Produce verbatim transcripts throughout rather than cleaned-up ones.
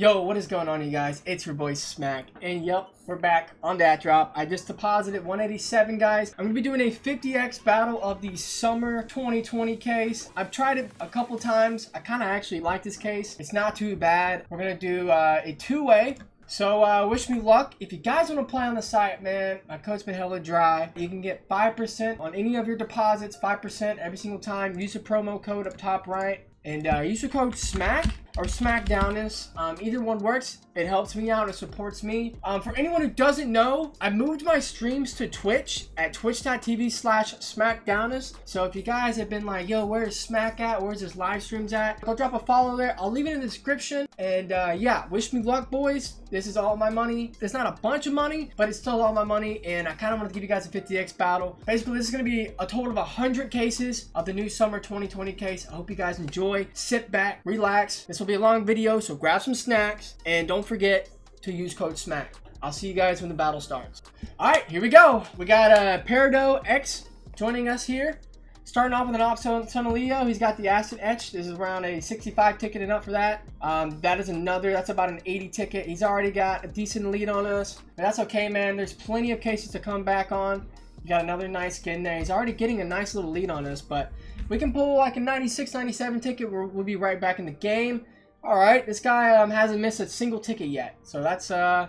Yo, what is going on, you guys? It's your boy Smack, and yep, we're back on DatDrop. I just deposited one eighty-seven, guys. I'm gonna be doing a fifty X battle of the summer twenty twenty case. I've tried it a couple times. I kind of actually like this case. It's not too bad. We're gonna do uh, a two-way. So uh, wish me luck. If you guys want to play on the site, man, my code's been hella dry. You can get five percent on any of your deposits, five percent every single time. Use the promo code up top right, and uh, use the code SMACK or Smackdowness. Um, either one works. It helps me out. It supports me. Um, for anyone who doesn't know, I moved my streams to Twitch at twitch dot t v slash Smackdowness. So if you guys have been like, yo, where's Smack at? Where's his live streams at? Go drop a follow there. I'll leave it in the description. And uh, yeah, wish me luck, boys. This is all my money. It's not a bunch of money, but it's still all my money. And I kind of want to give you guys a fifty X battle. Basically, this is going to be a total of one hundred cases of the new summer twenty twenty case. I hope you guys enjoy. Sit back, relax. This will be a long video, so grab some snacks and don't forget to use code SMACK. I'll see you guys when the battle starts. All right, here we go. We got uh, Peridot X joining us here. Starting off with an ops Tunnelio. He's got the acid etch. This is around a sixty-five ticket and up for that. Um, that is another. That's about an eighty ticket. He's already got a decent lead on us, but that's okay, man. There's plenty of cases to come back on. You got another nice skin there. He's already getting a nice little lead on us, but we can pull like a ninety-six, ninety-seven ticket. We're, we'll be right back in the game. All right, this guy um, hasn't missed a single ticket yet, so that's uh,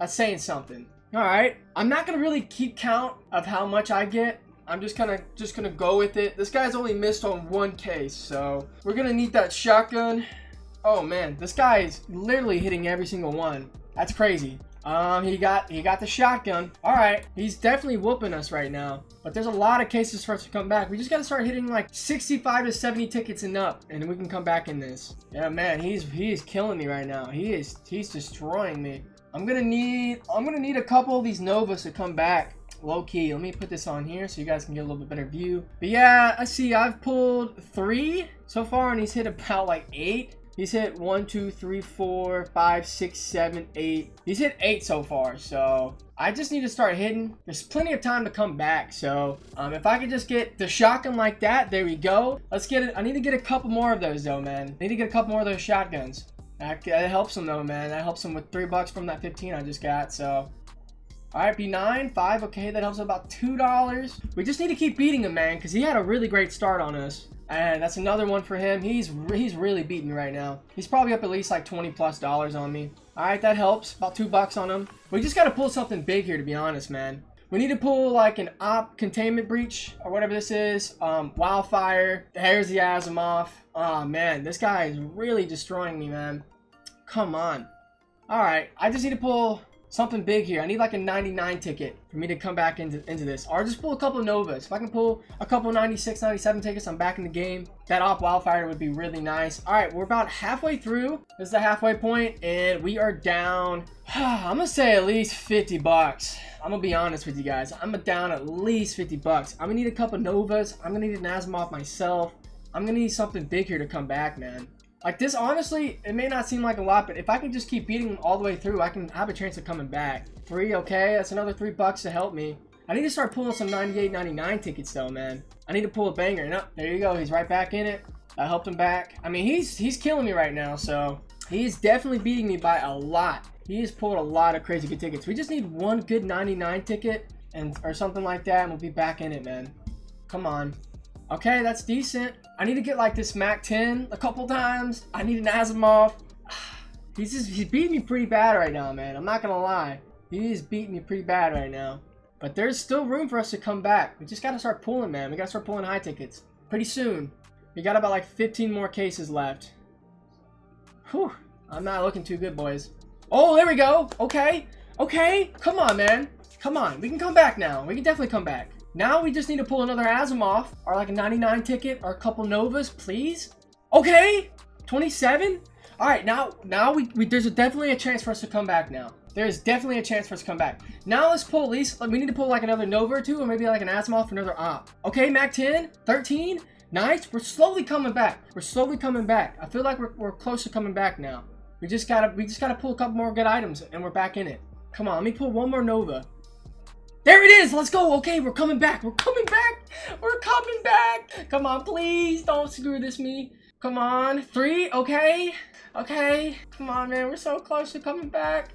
that's saying something. All right, I'm not gonna really keep count of how much I get. I'm just kind of just gonna go with it. This guy's only missed on one case, so we're gonna need that shotgun. Oh man, this guy is literally hitting every single one. That's crazy. Um, he got he got the shotgun. All right, he's definitely whooping us right now. But there's a lot of cases for us to come back. We just gotta start hitting like sixty-five to seventy tickets and up, and we can come back in this. Yeah, man, he's he's killing me right now. He is he's destroying me. I'm gonna need I'm gonna need a couple of these Novas to come back. Low key. Let me put this on here so you guys can get a little bit better view. But yeah, I see. I've pulled three so far, and he's hit about like eight. He's hit one, two, three, four, five, six, seven, eight. He's hit eight so far, so I just need to start hitting. There's plenty of time to come back, so um, if I could just get the shotgun like that, there we go. Let's get it. I need to get a couple more of those, though, man. I need to get a couple more of those shotguns. That, that helps him, though, man. That helps him with three bucks from that fifteen I just got, so. All right, B nine, five, okay, that helps about two dollars. We just need to keep beating him, man, because he had a really great start on us. And that's another one for him. He's he's really beating me right now. He's probably up at least like twenty plus dollars on me. All right, that helps. About two bucks on him. We just got to pull something big here, to be honest, man. We need to pull like an op containment breach or whatever this is. Um, wildfire. There's the Asimov. Oh, man, this guy is really destroying me, man. Come on. All right, I just need to pull something big here. I need like a ninety-nine ticket for me to come back into, into this. Or just pull a couple of Novas. If I can pull a couple ninety-six, ninety-seven tickets, I'm back in the game. That off wildfire would be really nice. All right, we're about halfway through. This is the halfway point, and we are down. I'm going to say at least fifty bucks. I'm going to be honest with you guys. I'm down at least fifty bucks. I'm going to need a couple Novas. I'm going to need an Asimov myself. I'm going to need something big here to come back, man. Like this, honestly, it may not seem like a lot, but if I can just keep beating them all the way through, I can have a chance of coming back. Three, okay, that's another three bucks to help me. I need to start pulling some ninety-eight, ninety-nine tickets though, man. I need to pull a banger. No, there you go. He's right back in it. I helped him back. I mean, he's he's killing me right now, so he's definitely beating me by a lot. He has pulled a lot of crazy good tickets. We just need one good ninety-nine ticket and or something like that, and we'll be back in it, man. Come on. Okay, that's decent. I need to get like this Mac ten a couple times. I need an Asimov. He's just, he's beating me pretty bad right now, man. I'm not gonna lie. He is beating me pretty bad right now. But there's still room for us to come back. We just gotta start pulling, man. We gotta start pulling high tickets. Pretty soon. We got about like fifteen more cases left. Whew. I'm not looking too good, boys. Oh, there we go. Okay. Okay. Come on, man. Come on. We can come back now. We can definitely come back. Now we just need to pull another Asimov or like a ninety-nine ticket or a couple Novas, please. Okay, twenty-seven. All right, now now we, we there's a definitely a chance for us to come back now. There is definitely a chance for us to come back. Now let's pull at least, we need to pull like another Nova or two or maybe like an Asimov for another op. Okay, Mac ten, thirteen, nice. We're slowly coming back. We're slowly coming back. I feel like we're, we're close to coming back now. We just gotta, we just gotta pull a couple more good items and we're back in it. Come on, let me pull one more Nova. There it is! Let's go! Okay, we're coming back! We're coming back! We're coming back! Come on, please don't screw this me. Come on. Three. Okay. Okay. Come on, man. We're so close to coming back.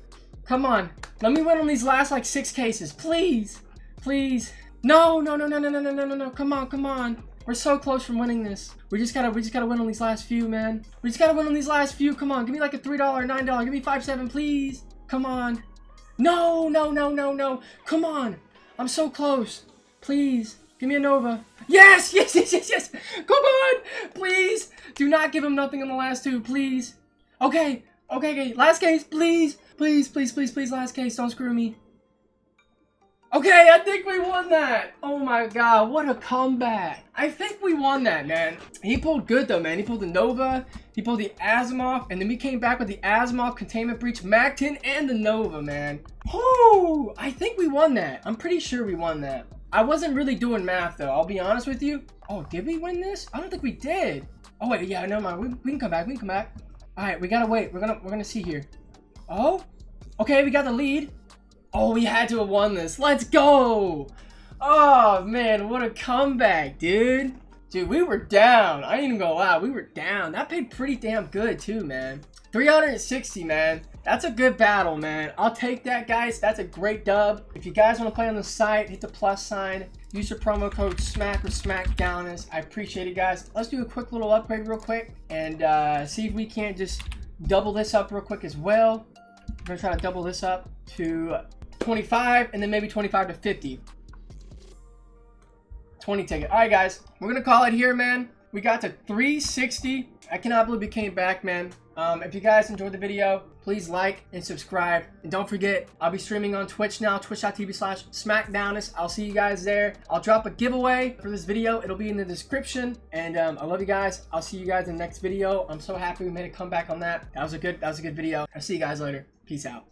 Come on. Let me win on these last, like, six cases. Please. Please. No, no, no, no, no, no, no, no, no, no. Come on, come on. We're so close from winning this. We just gotta, we just gotta win on these last few, man. We just gotta win on these last few. Come on, give me like a three dollar, nine dollar. Give me five seven, please. Come on. No, no, no, no, no. Come on. I'm so close. Please give me a Nova. Yes, yes, yes, yes, yes. Come on, please. Do not give him nothing on the last two, please. Okay, okay, okay. Last case, please, please, please, please, please. Last case. Don't screw me. Okay, I think we won that. Oh my god, what a comeback. I think we won that, man. He pulled good though, man. He pulled the Nova, he pulled the Asimov, and then we came back with the Asimov, Containment Breach, Mactin, and the Nova, man. Oh, I think we won that. I'm pretty sure we won that. I wasn't really doing math though, I'll be honest with you. Oh, did we win this? I don't think we did. Oh wait, yeah, never mind. We, we can come back, we can come back. All right, we gotta wait. We're gonna, we're gonna see here. Oh, okay, we got the lead. Oh, we had to have won this. Let's go. Oh, man. What a comeback, dude. Dude, we were down. I ain't even gonna lie. We were down. That paid pretty damn good, too, man. three hundred sixty, man. That's a good battle, man. I'll take that, guys. That's a great dub. If you guys want to play on the site, hit the plus sign. Use your promo code SMACK or SMACKDOWNNESS. I appreciate it, guys. Let's do a quick little upgrade real quick and uh, see if we can't just double this up real quick as well. We're going to try to double this up to twenty-five and then maybe twenty-five to fifty. twenty ticket. All right, guys, we're gonna call it here, man. We got to three sixty. I cannot believe we came back, man. Um if you guys enjoyed the video, please like and subscribe, and don't forget, I'll be streaming on Twitch now, twitch dot tv slash smackdowness. I'll see you guys there. I'll drop a giveaway for this video, it'll be in the description, and um I love you guys. I'll see you guys in the next video. I'm so happy we made a comeback on that. That was a good that was a good video. I'll see you guys later. Peace out.